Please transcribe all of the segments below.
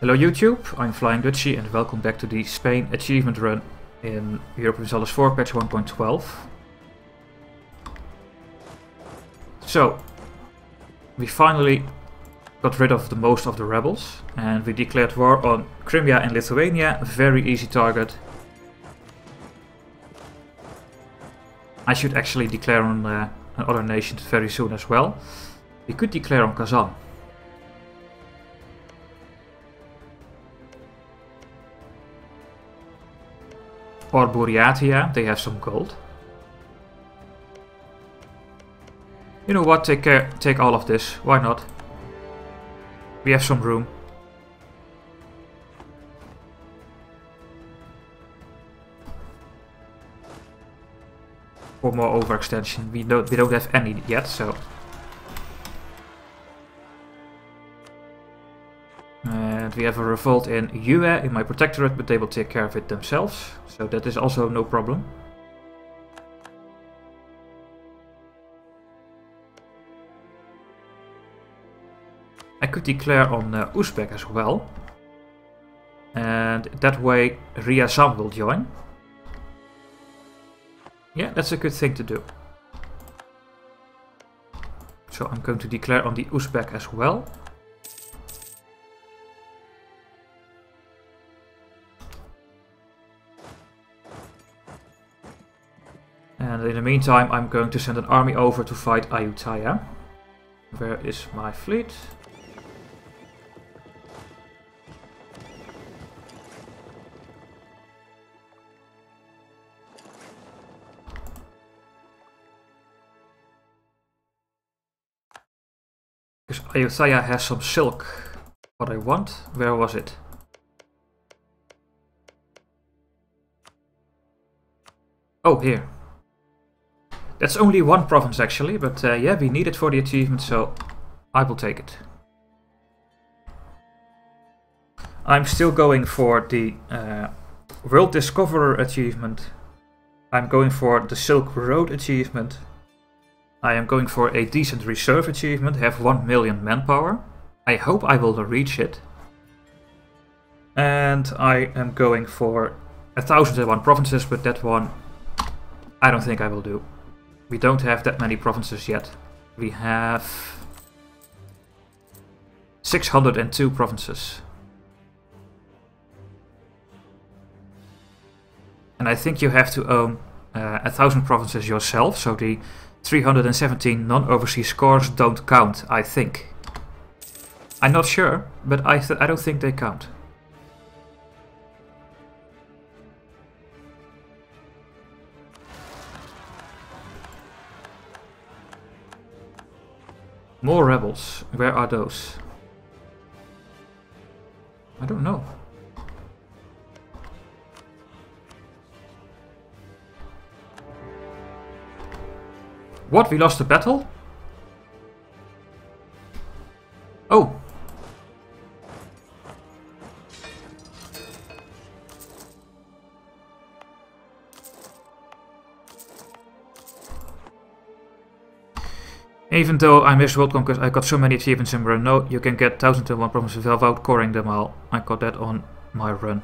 Hello YouTube, I'm Flying Dutchy and welcome back to the Spain achievement run in Europa Universalis 4 patch 1.12. So, we finally got rid of the most of the rebels and we declared war on Crimea and Lithuania, very easy target. I should actually declare on other nations very soon as well. We could declare on Kazan. Or Buryatia, they have some gold. You know what, take all of this, why not? We have some room. For more overextension, we don't have any yet, so... And we have a revolt in Yueh in my protectorate, but they will take care of it themselves. So that is also no problem. I could declare on Uzbek as well. And that way Riazan will join. Yeah, that's a good thing to do. So I'm going to declare on the Uzbek as well. And in the meantime, I'm going to send an army over to fight Ayutthaya. Where is my fleet? Because Ayutthaya has some silk. What I want. Where was it? Oh, here. That's only one province actually, but yeah, we need it for the achievement, so I will take it. I'm still going for the World Discoverer achievement. I'm going for the Silk Road achievement. I am going for a decent reserve achievement, have 1 million manpower. I hope I will reach it. And I am going for 1001 provinces, but that one I don't think I will do. We don't have that many provinces yet. We have 602 provinces. And I think you have to own 1000 provinces yourself, so the 317 non-overseas scores don't count, I think. I'm not sure, but I don't think they count. More rebels. Where are those? I don't know. What? We lost the battle? Oh. Even though I missed World Conquest, I got so many achievements in run. No, you can get 1001 provinces without coring them all. I got that on my run.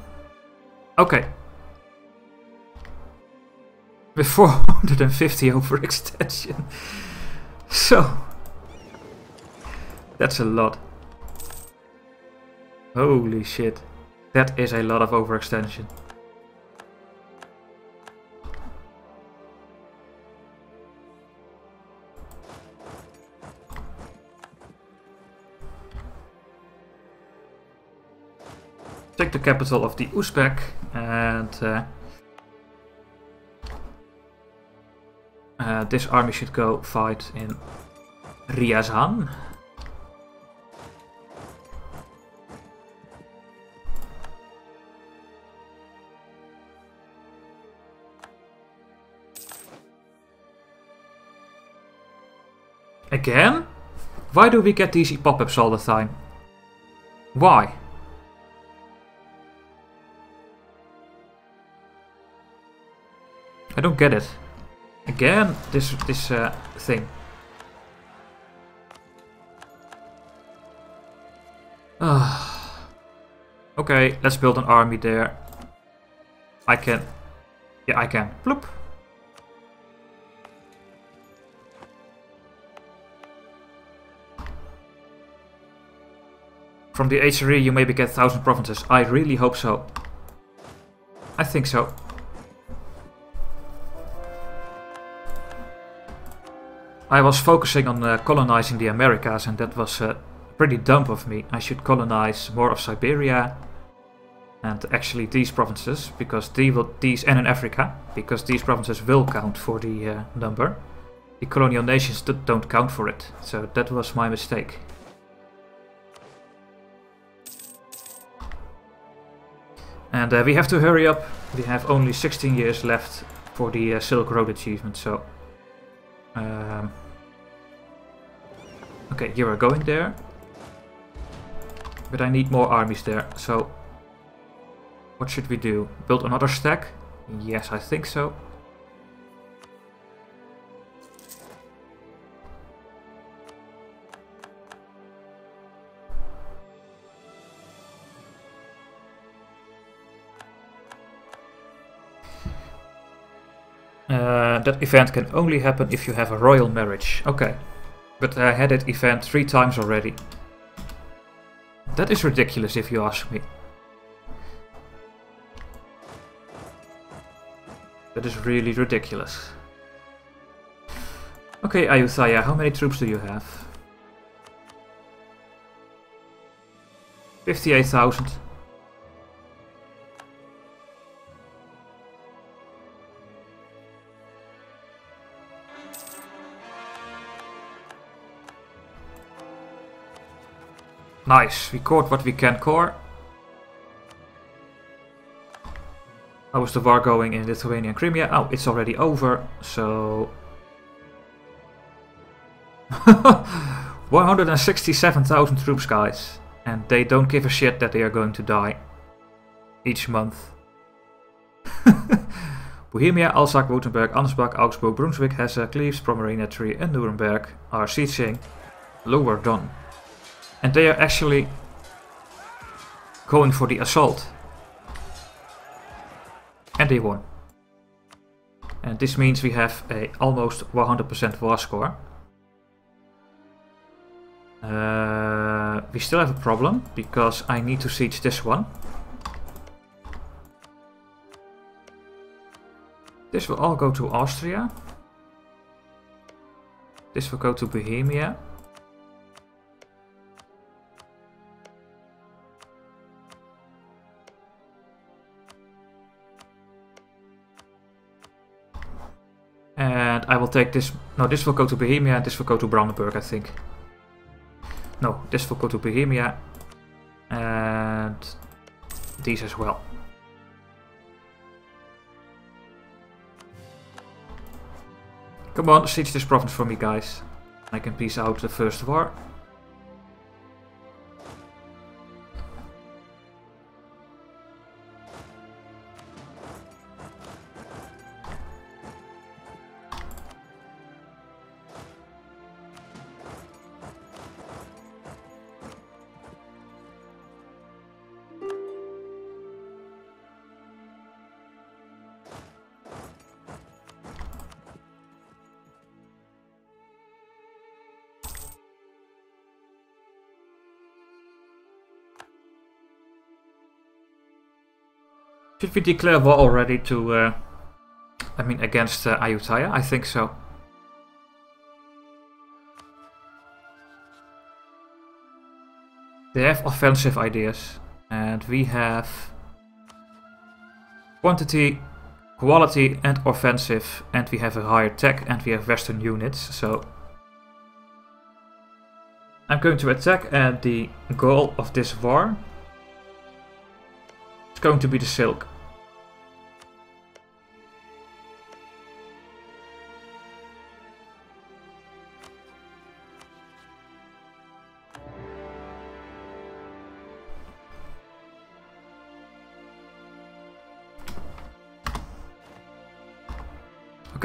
Okay. With 450 overextension. So. That's a lot. Holy shit. That is a lot of overextension. Take the capital of the Uzbek and this army should go fight in Riazan. Again? Why do we get these pop-ups all the time? Why? I don't get it. Again, this thing. Okay, let's build an army there. I can. Yeah, I can. Ploop. From the HRE you maybe get 1,000 provinces. I really hope so. I think so. I was focusing on colonizing the Americas and that was pretty dumb of me. I should colonize more of Siberia and actually these provinces, because these and in Africa, because these provinces will count for the number. The colonial nations don't count for it, so that was my mistake. And we have to hurry up. We have only 16 years left for the Silk Road achievement, so... Okay, you are going there. But I need more armies there, so... What should we do? Build another stack? Yes, I think so. That event can only happen if you have a royal marriage. Okay. But I had that event 3 times already. That is ridiculous if you ask me. That is really ridiculous. Okay, Ayutthaya, how many troops do you have? 58,000. Nice, we caught what we can core. How was the war going in Lithuania and Crimea? Oh, it's already over, so... 167,000 troops, guys. And they don't give a shit that they are going to die. Each month. Bohemia, Alsace, Württemberg, Ansbach, Augsburg, Brunswick, Hesse, Cleves, Pomerania, Trier and Nuremberg are sieging Lower Don. And they are actually going for the assault. And they won. And this means we have a almost 100% war score. We still have a problem because I need to siege this one. This will all go to Austria. This will go to Bohemia. And I will take this... No, this will go to Bohemia and this will go to Brandenburg, I think. No, this will go to Bohemia. And... these as well. Come on, siege this province for me, guys. I can peace out the first war. Should we declare war already to, against Ayutthaya? I think so. They have offensive ideas. And we have quantity, quality and offensive. And we have a higher tech and we have Western units. So I'm going to attack and the goal of this war is going to be the Silk.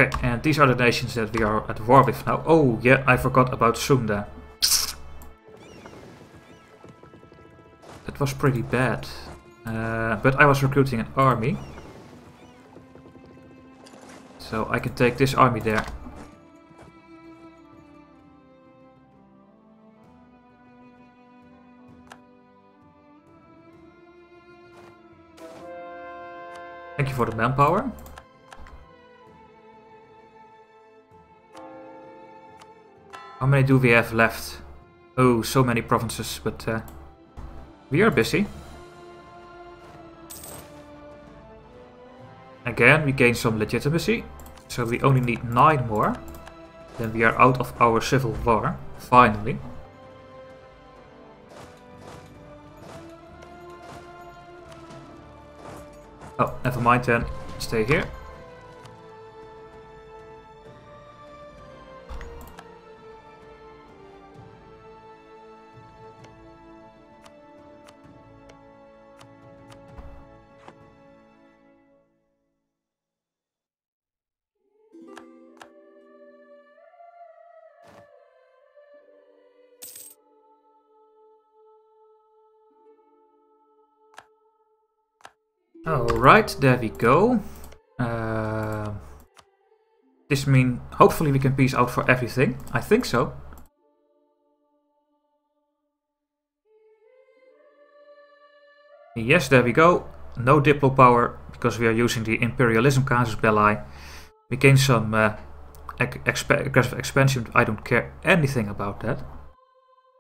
Okay, and these are the nations that we are at war with now. Oh yeah, I forgot about Sunda. That was pretty bad. But I was recruiting an army. So I can take this army there. Thank you for the manpower. How many do we have left? Oh, so many provinces, but we are busy. Again, we gain some legitimacy, so we only need 9 more. Then we are out of our civil war, finally. Oh, never mind then. Stay here. Alright, there we go. This means hopefully we can peace out for everything. I think so. Yes, there we go. No diplo power because we are using the imperialism casus belli. We gain some aggressive expansion. I don't care anything about that.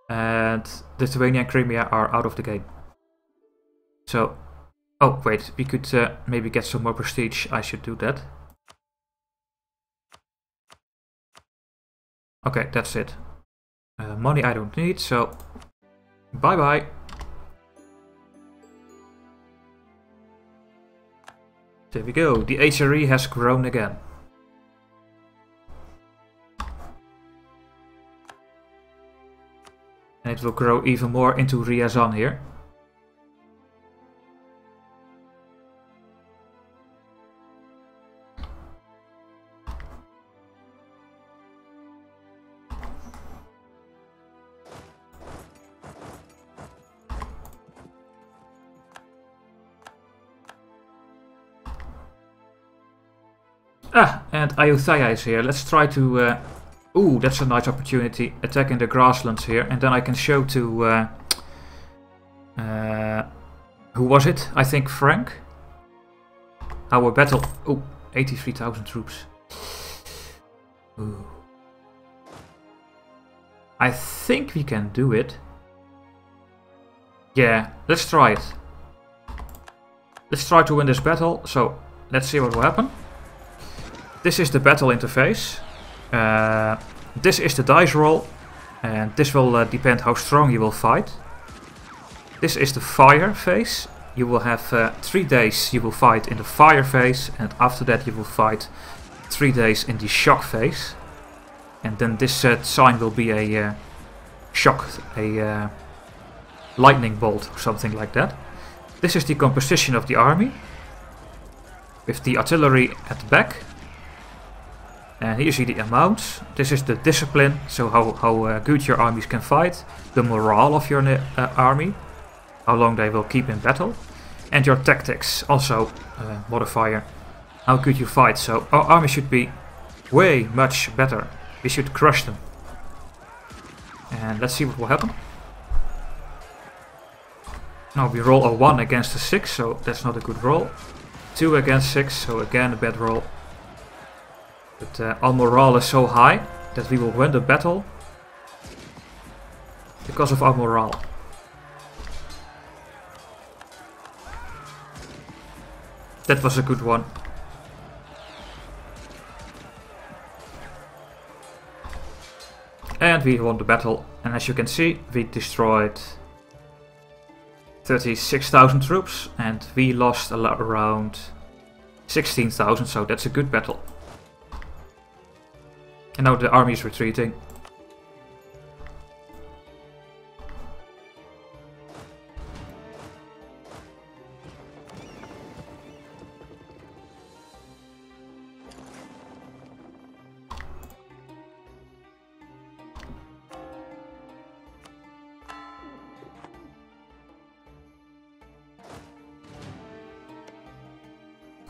And Lithuania and Crimea are out of the game. So. Oh, wait, we could maybe get some more prestige. I should do that. Okay, that's it. Money I don't need, so bye-bye. There we go, the HRE has grown again. And it will grow even more into Riazan here. Ah, and Ayutthaya is here. Let's try to... Ooh, that's a nice opportunity. Attacking the grasslands here. And then I can show to... who was it? I think Frank? Our battle... Ooh, 83,000 troops. Ooh. I think we can do it. Yeah, let's try it. Let's try to win this battle. So, let's see what will happen. This is the battle interface, this is the dice roll, and this will depend how strong you will fight. This is the fire phase. You will have 3 days you will fight in the fire phase, and after that you will fight 3 days in the shock phase. And then this sign will be a shock, a lightning bolt or something like that. This is the composition of the army, with the artillery at the back. And here you see the amounts. This is the discipline, so how good your armies can fight, the morale of your army, how long they will keep in battle, and your tactics, also modifier, how good you fight. So our army should be way much better. We should crush them. And let's see what will happen. Now we roll a 1 against a 6, so that's not a good roll. 2 against 6, so again a bad roll. But our morale is so high that we will win the battle because of our morale. That was a good one. And we won the battle. And as you can see, we destroyed 36,000 troops and we lost around 16,000, so that's a good battle. And now the army is retreating.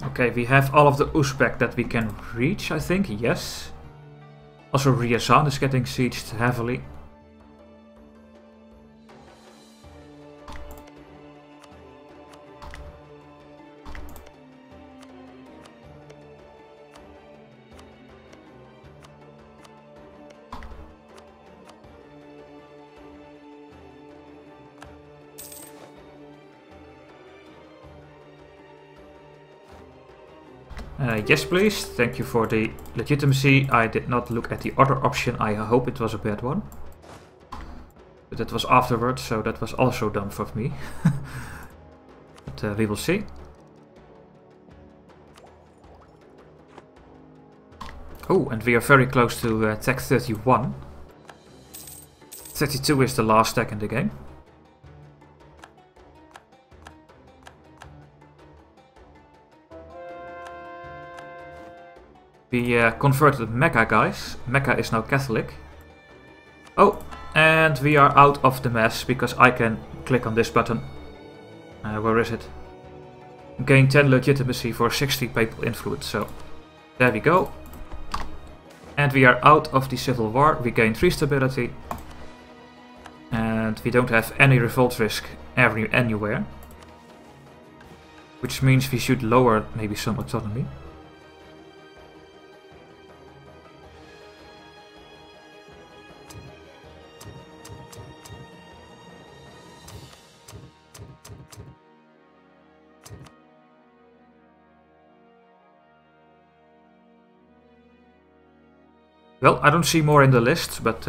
Okay, we have all of the Uzbek that we can reach, I think. Yes. Also, Riazan is getting sieged heavily. Yes, please. Thank you for the legitimacy. I did not look at the other option. I hope it was a bad one. But that was afterwards, so that was also done for me. But we will see. Oh, and we are very close to tech 31. 32 is the last tech in the game. We converted Mecca, guys. Mecca is now Catholic. Oh, and we are out of the mess because I can click on this button. Where is it? Gain 10 legitimacy for 60 papal influence. So there we go. And we are out of the civil war. We gain 3 stability. And we don't have any revolt risk anywhere. Which means we should lower maybe some autonomy. Well, I don't see more in the list, but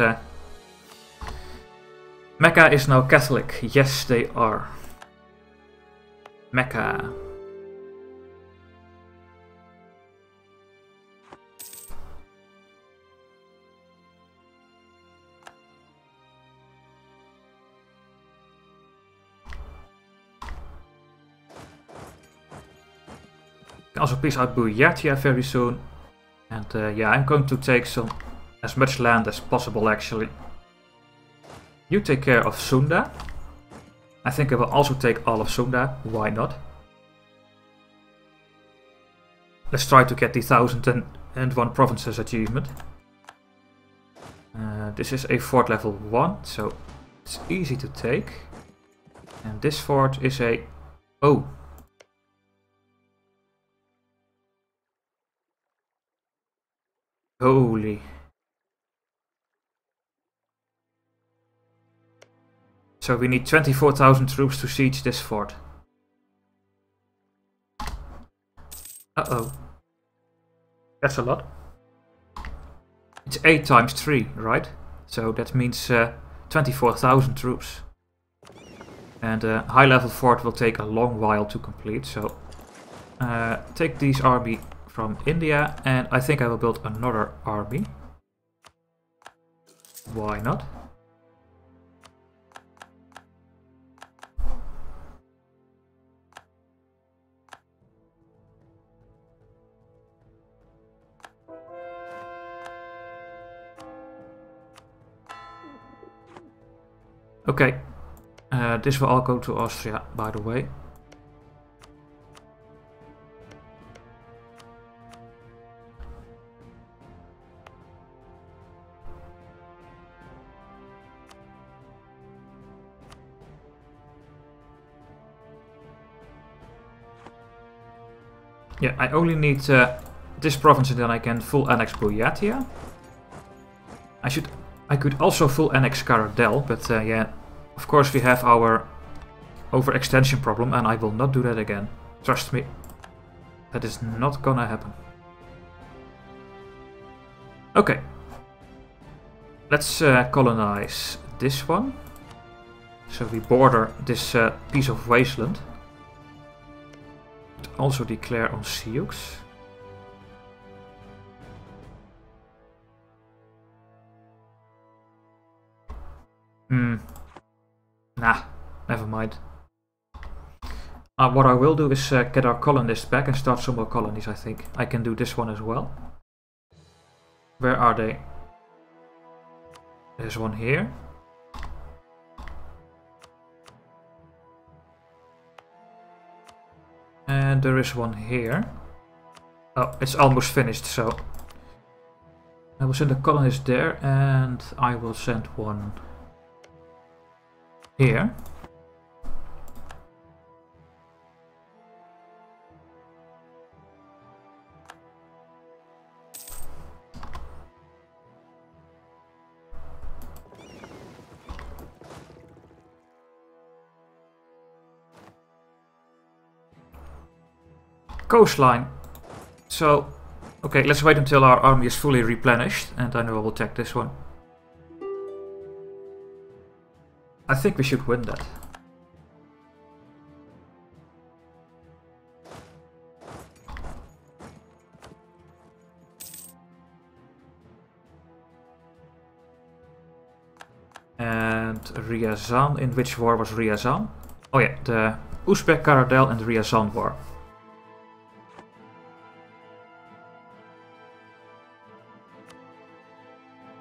Mecca is now Catholic. Yes, they are. Mecca. Also, peace out Buryatia very soon. And yeah, I'm going to take some as much land as possible, actually. You take care of Sunda. I think I will also take all of Sunda. Why not? Let's try to get the 1001 provinces achievement. This is a fort level 1, so it's easy to take. And this fort is a... Oh! Holy. So we need 24,000 troops to siege this fort. Uh-oh. That's a lot. It's 8 times 3, right? So that means 24,000 troops. And a high level fort will take a long while to complete, so... take these army... from India, and I think I will build another army. Why not? Okay, this will all go to Austria, by the way. Yeah, I only need this province and then I can full annex Buryatia. I could also full annex Karadel, but yeah, of course we have our overextension problem and I will not do that again. Trust me, that is not gonna happen. Okay, let's colonize this one. So we border this piece of wasteland. Also declare on Sioux. Nah, never mind. What I will do is get our colonists back and start some more colonies, I think. I can do this one as well. Where are they? There's one here. And there is one here. Oh, it's almost finished, so I will send a colonist there, and I will send one here. Coastline. So, okay, let's wait until our army is fully replenished, and then we will attack this one. I think we should win that. And Riazan, in which war was Riazan? Oh yeah, the Uzbek, Karadel and Riazan war.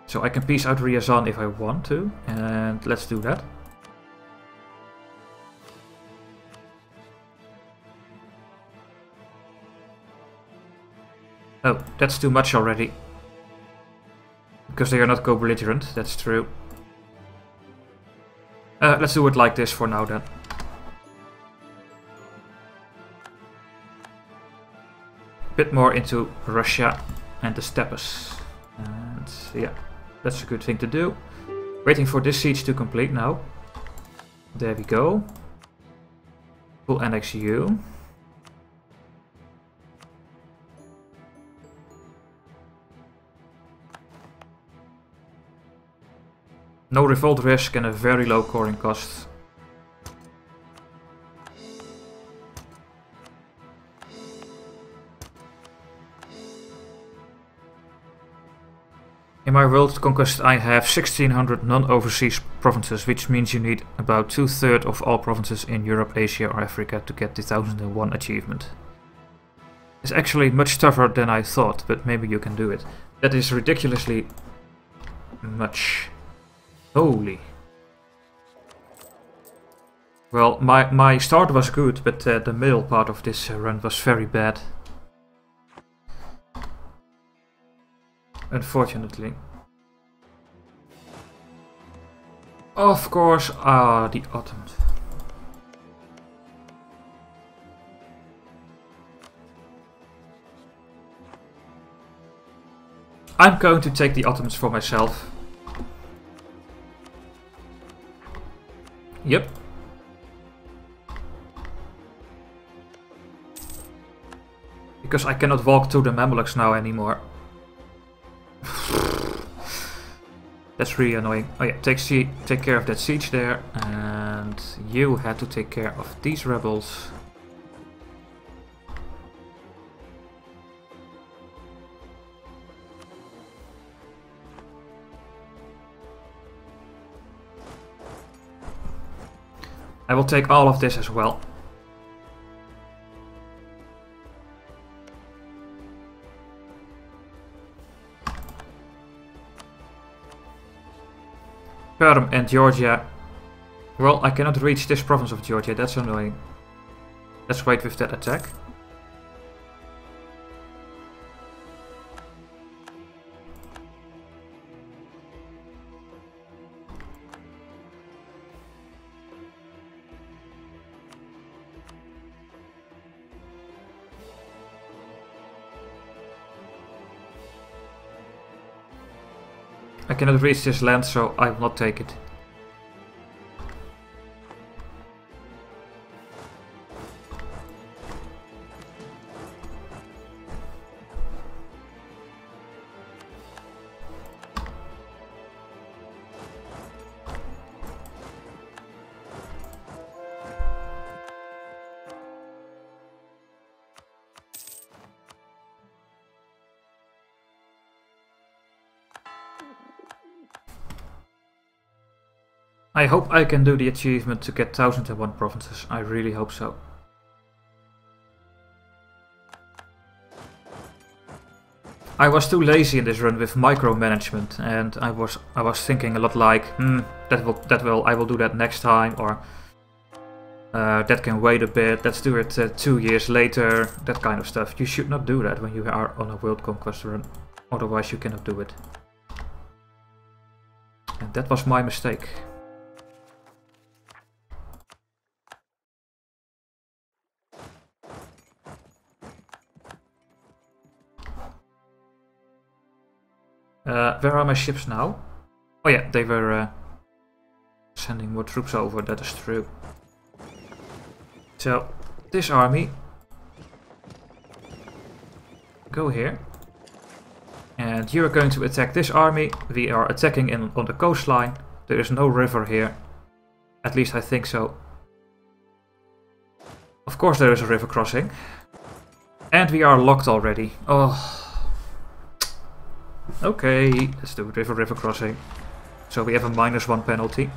So I can piece out Riazan if I want to, and let's do that. Oh, that's too much already. Because they are not co-belligerent, that's true. Let's do it like this for now then. A bit more into Russia and the steppes. And yeah. That's a good thing to do. Waiting for this siege to complete now. There we go. We'll annex you. No revolt risk and a very low coring cost. In my world conquest I have 1600 non-overseas provinces, which means you need about 2/3 of all provinces in Europe, Asia or Africa to get the 1001 achievement. It's actually much tougher than I thought, but maybe you can do it. That is ridiculously much. Holy. Well, my start was good, but the middle part of this run was very bad. Unfortunately. Of course, the Ottomans. I'm going to take the Ottomans for myself. Yep. Because I cannot walk through the Mamluks now anymore. That's really annoying. Oh yeah, take care of that siege there, and you had to take care of these rebels. I will take all of this as well. Perm and Georgia. Well, I cannot reach this province of Georgia, that's annoying. Let's wait with that attack. I cannot reach this land, so I will not take it. I hope I can do the achievement to get 1001 provinces, I really hope so. I was too lazy in this run with micromanagement, and I was thinking a lot like, I will do that next time, or That can wait a bit, let's do it 2 years later, that kind of stuff. You should not do that when you are on a world conquest run, otherwise you cannot do it. And that was my mistake. Where are my ships now? Oh yeah, they were sending more troops over, that is true. So, this army, go here, and you are going to attack this army. We are attacking on the coastline, there is no river here, at least I think so. Of course there is a river crossing, and we are locked already. Oh, okay, let's do river crossing, so we have a -1 penalty.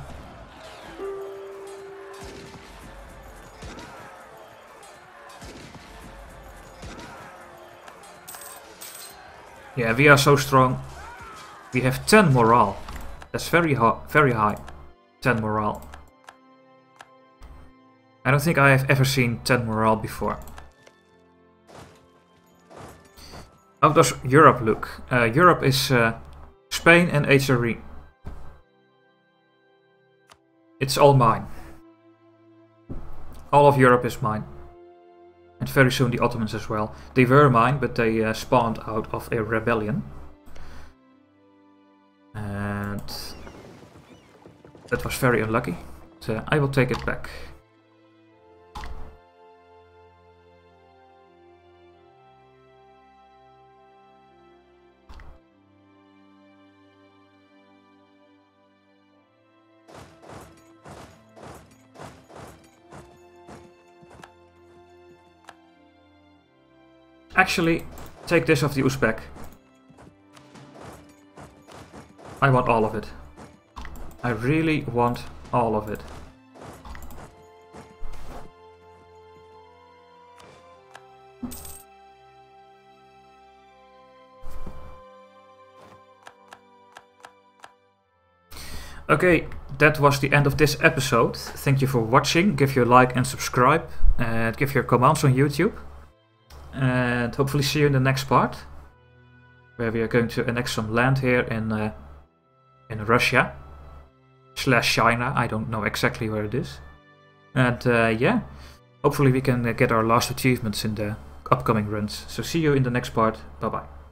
Yeah, we are so strong. We have 10 morale. That's very high. 10 morale. I don't think I have ever seen 10 morale before. How does Europe look? Europe is Spain and HRE. It's all mine. All of Europe is mine. And very soon the Ottomans as well. They were mine, but they spawned out of a rebellion. And that was very unlucky. So I will take it back. Actually, take this off the Uzbek. I want all of it. I really want all of it. Okay, that was the end of this episode. Thank you for watching. Give your like and subscribe. And give your comments on YouTube. And hopefully see you in the next part, where we are going to annex some land here in Russia / China. I don't know exactly where it is. And yeah, hopefully we can get our last achievements in the upcoming runs. So see you in the next part. Bye bye.